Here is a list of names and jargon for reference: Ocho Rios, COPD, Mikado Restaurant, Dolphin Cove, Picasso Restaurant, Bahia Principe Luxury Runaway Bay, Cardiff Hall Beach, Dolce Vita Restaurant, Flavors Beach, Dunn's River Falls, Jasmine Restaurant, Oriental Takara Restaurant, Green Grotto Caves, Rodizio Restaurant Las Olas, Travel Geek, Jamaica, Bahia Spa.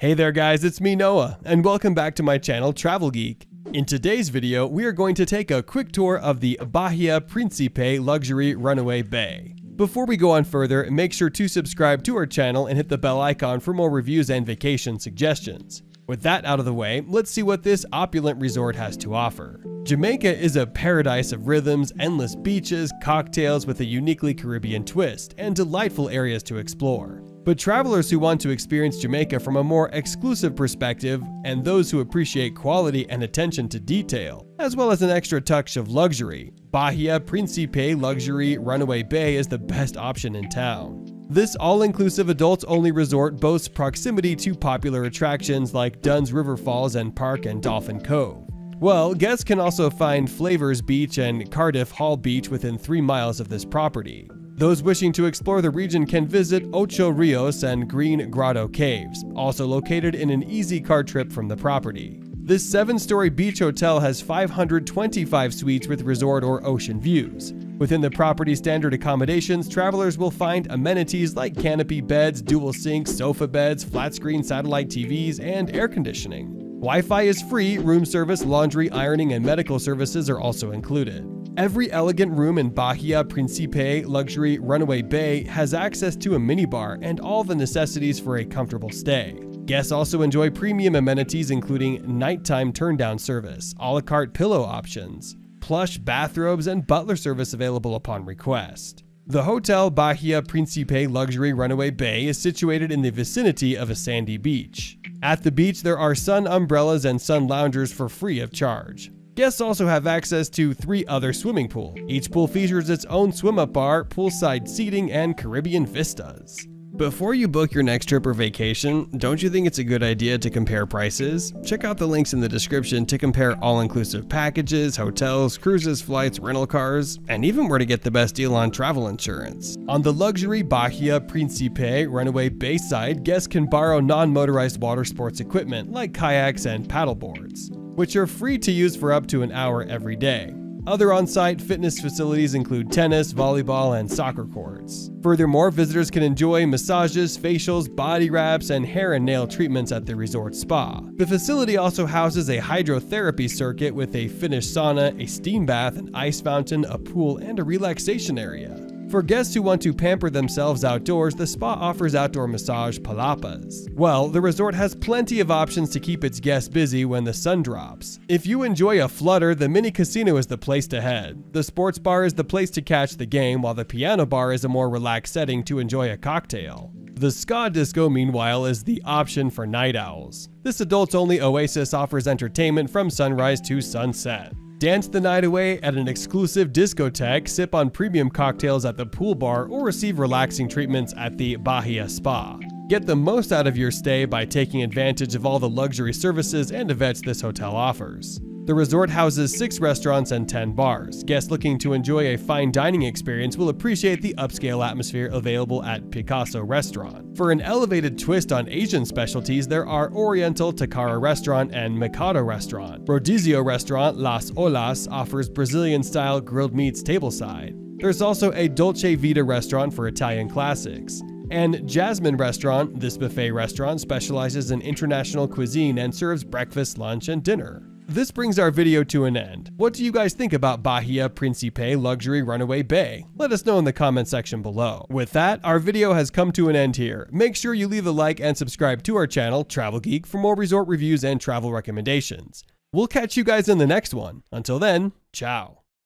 Hey there guys, it's me Noah, and welcome back to my channel Travel Geek. In today's video, we are going to take a quick tour of the Bahia Principe Luxury Runaway Bay. Before we go on further, make sure to subscribe to our channel and hit the bell icon for more reviews and vacation suggestions. With that out of the way, let's see what this opulent resort has to offer. Jamaica is a paradise of rhythms, endless beaches, cocktails with a uniquely Caribbean twist, and delightful areas to explore. But travelers who want to experience Jamaica from a more exclusive perspective, and those who appreciate quality and attention to detail, as well as an extra touch of luxury, Bahia Principe Luxury Runaway Bay is the best option in town. This all-inclusive adults-only resort boasts proximity to popular attractions like Dunn's River Falls and Park and Dolphin Cove. Well, guests can also find Flavors Beach and Cardiff Hall Beach within 3 miles of this property. Those wishing to explore the region can visit Ocho Rios and Green Grotto Caves, also located in an easy car trip from the property. This 7-story beach hotel has 525 suites with resort or ocean views. Within the property's standard accommodations, travelers will find amenities like canopy beds, dual sinks, sofa beds, flat-screen satellite TVs, and air conditioning. Wi-Fi is free, room service, laundry, ironing, and medical services are also included. Every elegant room in Bahia Principe Luxury Runaway Bay has access to a minibar and all the necessities for a comfortable stay. Guests also enjoy premium amenities including nighttime turndown service, a la carte pillow options, plush bathrobes, and butler service available upon request. The Hotel Bahia Principe Luxury Runaway Bay is situated in the vicinity of a sandy beach. At the beach, there are sun umbrellas and sun loungers for free of charge. Guests also have access to 3 other swimming pools. Each pool features its own swim-up bar, poolside seating, and Caribbean vistas. Before you book your next trip or vacation, don't you think it's a good idea to compare prices? Check out the links in the description to compare all-inclusive packages, hotels, cruises, flights, rental cars, and even where to get the best deal on travel insurance. On the luxury Bahia Principe Runaway Bayside, guests can borrow non-motorized water sports equipment like kayaks and paddleboards, which are free to use for up to an hour every day. Other on-site fitness facilities include tennis, volleyball, and soccer courts. Furthermore, visitors can enjoy massages, facials, body wraps, and hair and nail treatments at the resort spa. The facility also houses a hydrotherapy circuit with a finished sauna, a steam bath, an ice fountain, a pool, and a relaxation area. For guests who want to pamper themselves outdoors, the spa offers outdoor massage palapas. Well, the resort has plenty of options to keep its guests busy when the sun drops. If you enjoy a flutter, the mini casino is the place to head. The sports bar is the place to catch the game, while the piano bar is a more relaxed setting to enjoy a cocktail. The ska disco, meanwhile, is the option for night owls. This adults-only oasis offers entertainment from sunrise to sunset. Dance the night away at an exclusive discotheque, sip on premium cocktails at the pool bar, or receive relaxing treatments at the Bahia Spa. Get the most out of your stay by taking advantage of all the luxury services and events this hotel offers. The resort houses 6 restaurants and 10 bars. Guests looking to enjoy a fine dining experience will appreciate the upscale atmosphere available at Picasso Restaurant. For an elevated twist on Asian specialties, there are Oriental Takara Restaurant and Mikado Restaurant. Rodizio Restaurant Las Olas offers Brazilian-style grilled meats tableside. There's also a Dolce Vita Restaurant for Italian classics. And Jasmine Restaurant, this buffet restaurant specializes in international cuisine and serves breakfast, lunch, and dinner. This brings our video to an end. What do you guys think about Bahia Principe Luxury Runaway Bay? Let us know in the comment section below. With that, our video has come to an end here. Make sure you leave a like and subscribe to our channel, Travel Geek, for more resort reviews and travel recommendations. We'll catch you guys in the next one. Until then, ciao.